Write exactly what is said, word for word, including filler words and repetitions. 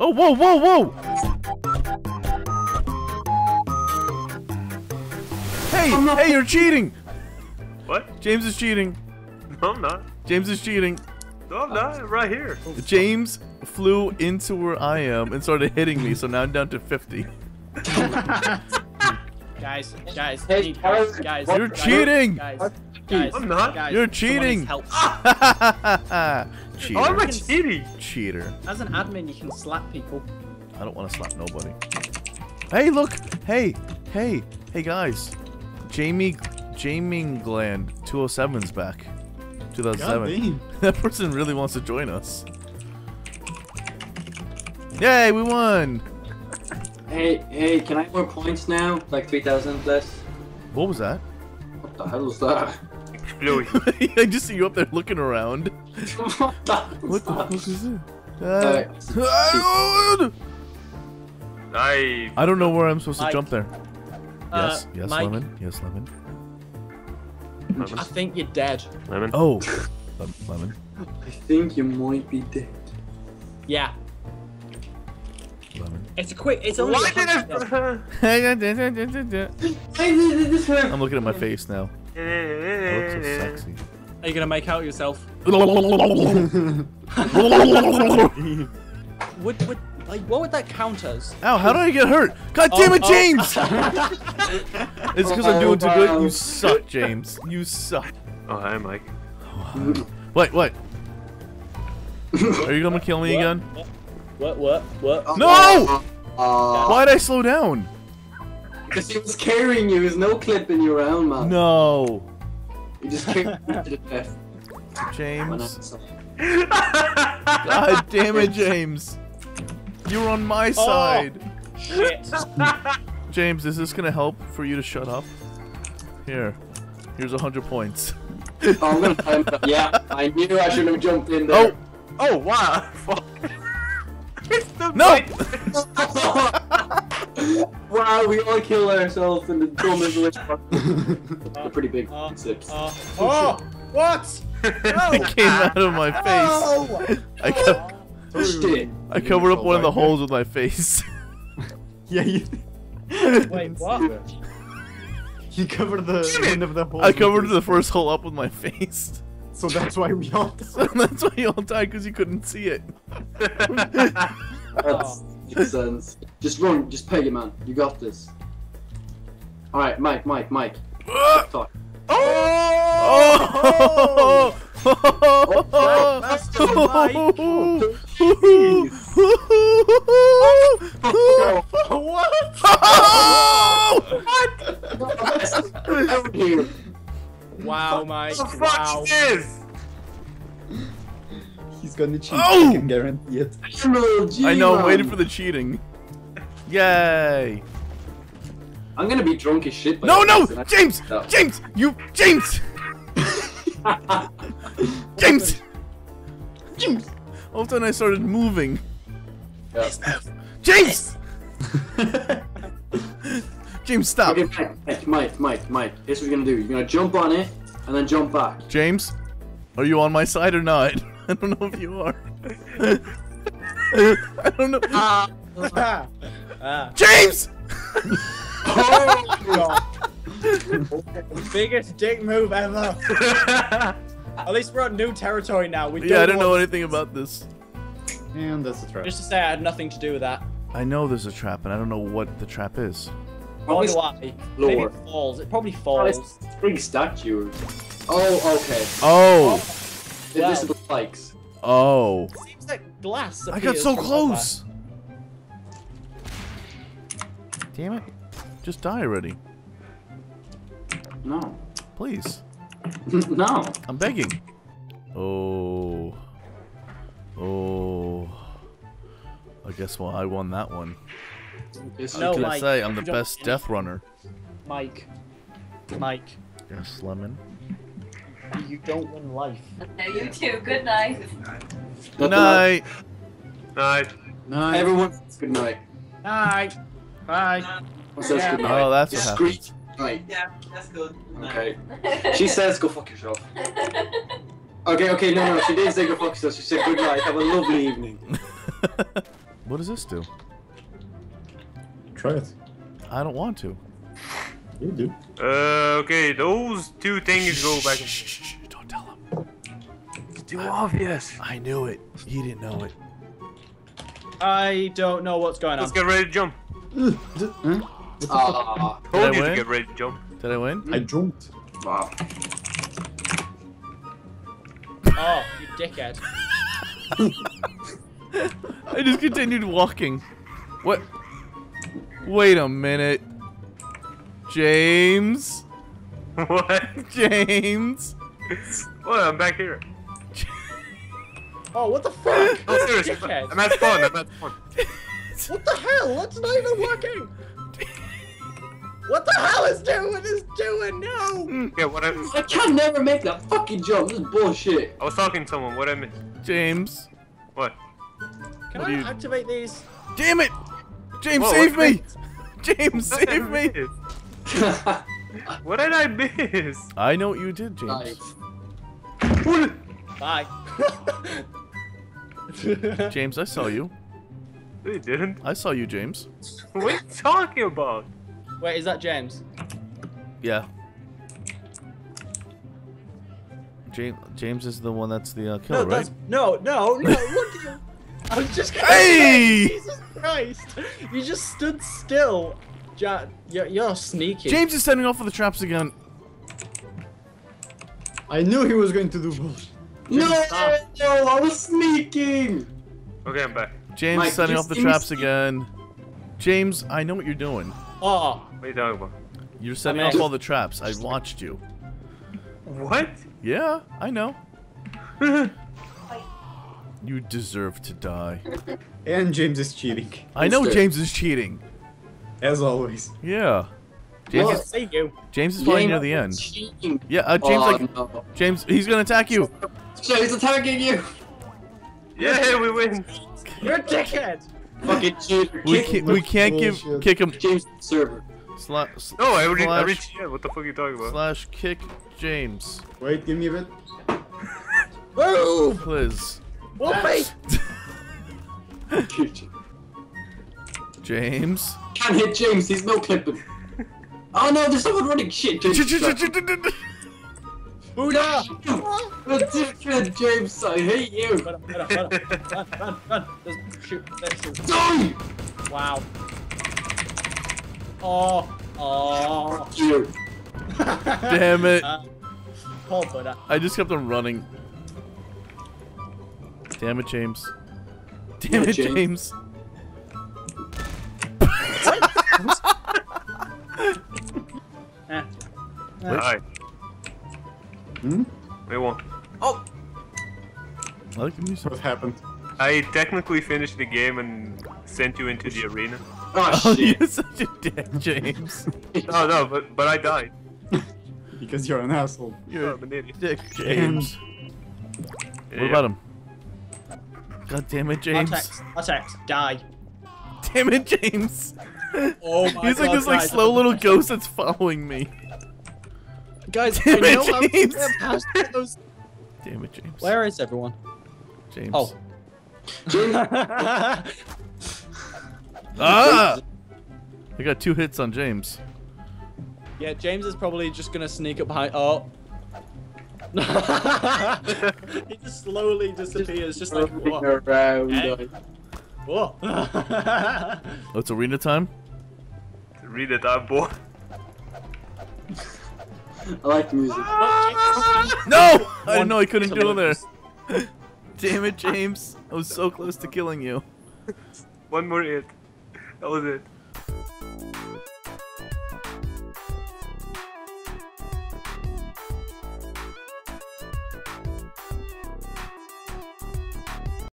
Oh, whoa, whoa, whoa! Hey, hey, you're cheating! What? James is cheating. No, I'm not. James is cheating. No, I'm not. Right here. James flew into where I am and started hitting me, so now I'm down to fifty. Guys, guys, hey, guys, guys. You're guys, cheating! Guys, guys, I'm not. Guys, you're cheating! Help. Cheater. Oh, I'm cheating. Cheater. As an admin, you can slap people. I don't want to slap nobody. Hey, look! Hey, hey, hey, guys. Jamie, Jamie Gland two oh seven's back. two thousand seven. That person really wants to join us. Yay, we won! Hey, hey, can I have more points now? Like three thousand plus? What was that? What the hell was that? Explosion. I just see you up there looking around. What the fuck is it? Uh, uh, I, I don't know where I'm supposed to like, jump there. Uh, yes, yes, Mike. Lemon. Yes, Lemon. Lemon. I think you're dead. Lemon. Oh. Lemon. I think you might be dead. Yeah. Lemon. It's a quick. It's only. Why did I... I'm looking at my face now. It looks so sexy. Are you gonna make out yourself? Would would like what would that count as? Ow! How did I get hurt? God oh, damn it, James! Oh. It's because I'm doing too good. You suck, James. You suck. Oh hi, Mike. Wait, what? Are you gonna kill me what? again? What? What, what, what? No! Uh, Why'd I slow down? Because he was carrying you. There's no clipping you around, man. No. You just carried me to the death. James. God damn it, James. You were on my side. Oh, shit. James, is this going to help for you to shut up? Here. Here's one hundred points. Oh, I'm going to time that. Yeah, I knew I shouldn't have jumped in there. Oh, oh wow. Fuck. No! Wow, we all killed ourselves in the dumbest way. They're pretty big. Uh, uh, oh! What? No. It came out of my face. Oh. I, co oh, I covered up one of the holes with my face. Yeah, you. Wait, what? You covered the end of the hole. I covered the first hole up with my face. So that's why we all died. That's why you all died, because you couldn't see it. That makes sense. Just run, just peg it, man. You got this. Alright, Mike, Mike, Mike. Oh! Oh! What? What? Wow, Mike. What the fuck wow. is this? He's gonna cheat. Oh! I can guarantee it. I know, I'm waiting for the cheating. Yay! I'm gonna be drunk as shit. No, no! James! James! You. James! James! James! All of a sudden I started moving. Yeah. James! James, stop! Okay, Mike, Mike, Mike, Mike, here's what you're gonna do. You're gonna jump on it, and then jump back. James, are you on my side or not? I don't know if you are. I don't know. Uh, uh, uh. James! Oh my god. The biggest dick move ever. At least we're on new territory now. We yeah, I don't know anything about this. And that's a trap. Just to say I had nothing to do with that. I know there's a trap, and I don't know what the trap is. Probably why. Maybe it falls. It probably falls. Big statue. Oh, okay. Oh. oh. Invisible spikes. Oh. Seems like glass. I got so close. Damn it! Just die already. No. Please. No. I'm begging. Oh. Oh. I guess well, I won that one. Yes, no, I can Mike, say I'm the best death runner. Mike. Mike. Yes, Lemon. You don't win life. No, you too. Good night. Good night. Night. Night. Night. Everyone, good night. Night. Bye. Who says good night? Oh, that's what happened. Night. Yeah, that's good. Okay. She says go fuck yourself. Okay, okay, no, no, she didn't say go fuck yourself. She said good night. Have a lovely evening. What does this do? Try it. I don't want to. You do. Uh, okay, those two things go back. Shh, don't tell him. It's too I, obvious. I knew it. He didn't know it. I don't know what's going on. Let's get ready to jump. Ah, uh, told you to get ready to jump. Did I win? I jumped. Wow. Oh, you dickhead. I just continued walking. What? Wait a minute. James? What? James? What? I'm back here. Oh, what the fuck? No, seriously. I'm at spawn. I'm at spawn. What the hell? That's not even working. What the hell is doing? Is doing no. Yeah, what I, I can never make that fucking joke. This is bullshit. I was talking to someone. What I miss? James. What? Can what I you... activate these? Damn it! James, Whoa, save me! That? James, what save me! What did I miss? I know what you did, James. Nice. Bye. James, I saw you. No, you didn't. I saw you, James. What are you talking about? Wait, is that James? Yeah. James, James is the one that's the uh, killer, no, that's, right? No, no, no, look at you. I was just gonna hey! Say, Jesus Christ. You just stood still. Ja you're, you're sneaky. James is setting off for the traps again. I knew he was going to do both. No, stop. No, I was sneaking. Okay, I'm back. James Mike, setting off the traps again. James, I know what you're doing. Oh. What are you talking about? You're setting I mean, off all the traps. I watched you. What? Yeah, I know. You deserve to die. And James is cheating. I know James is cheating. As always. Yeah. James, well, is, you. James is probably near the end. Cheating. Yeah, uh, James, oh, like, no. James, he's gonna attack you. He's attacking you. Yeah, we win. You're a dickhead. Fucking cheater. We can't, we can't give kick him. James server. Sla sl no, I already I reached. Yeah, what the fuck are you talking about? Slash kick James. Wait, give me a bit. Move, please. Wolfie. James. Can't hit James. He's no clipping. Oh no, there's someone running shit. Buddha! James, I hate you! Run, run, run, run, run, run. There's, shoot, there's die! Wow. Oh, oh. You. Damn it. Uh, poor Buddha. I just kept on running. Damn it, James. Damn yeah, it, James. James. eh. Alright. Hmm? We won. Oh! I like the music. What happened? I technically finished the game and sent you into the arena. Oh, oh shit! You're such a dick, James. No, no, but but I died. Because you're an asshole. You're oh, a dick, James. Yeah. What about him? God damn it, James. Attacks. Attacks. Die. Damn it, James. Oh my god. He's like god, this like guys, slow little ghost that's following me. Guys, I know I'm past those. Damn it, James. Where is everyone? James. Oh. James. Ah! I got two hits on James. Yeah, James is probably just gonna sneak up behind. Oh. He just slowly disappears, just, just like what? Around. Eh? Whoa. Oh, it's arena time? It's arena time, boy. I like music. Ah! No! I didn't know I couldn't do it there. Damn it, James. I was so close to killing you. One more hit. That was it.